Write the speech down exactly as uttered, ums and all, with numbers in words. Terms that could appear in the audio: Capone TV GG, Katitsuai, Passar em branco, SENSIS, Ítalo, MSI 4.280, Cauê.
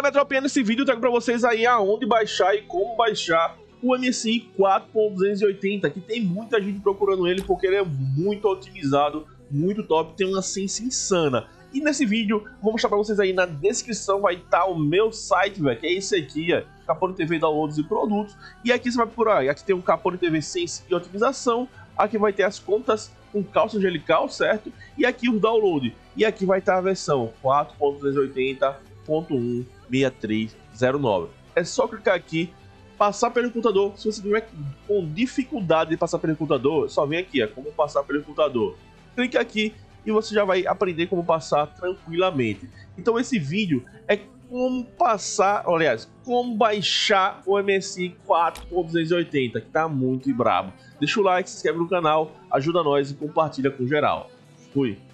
Galera, tropeando esse vídeo, eu trago pra vocês aí aonde baixar e como baixar o M S I quatro ponto duzentos e oitenta, que tem muita gente procurando ele porque ele é muito otimizado, muito top, tem uma sense insana. E nesse vídeo, vou mostrar pra vocês aí na descrição, vai estar tá o meu site, velho, que é esse aqui, é Capone T V Downloads e Produtos. E aqui você vai procurar, aqui tem o Capone T V Sense e Otimização, aqui vai ter as contas com calça angelical, certo? E aqui o download, e aqui vai estar tá a versão quatro ponto duzentos e oitenta ponto um sessenta e três zero nove. É só clicar aqui, passar pelo computador. Se você tiver com dificuldade de passar pelo computador, só vem aqui, ó, como passar pelo computador. Clique aqui e você já vai aprender como passar tranquilamente. Então esse vídeo é como passar, aliás, como baixar o M S I quatro ponto duzentos e oitenta, que tá muito brabo. Deixa o like, se inscreve no canal, ajuda nós e compartilha com geral. Fui!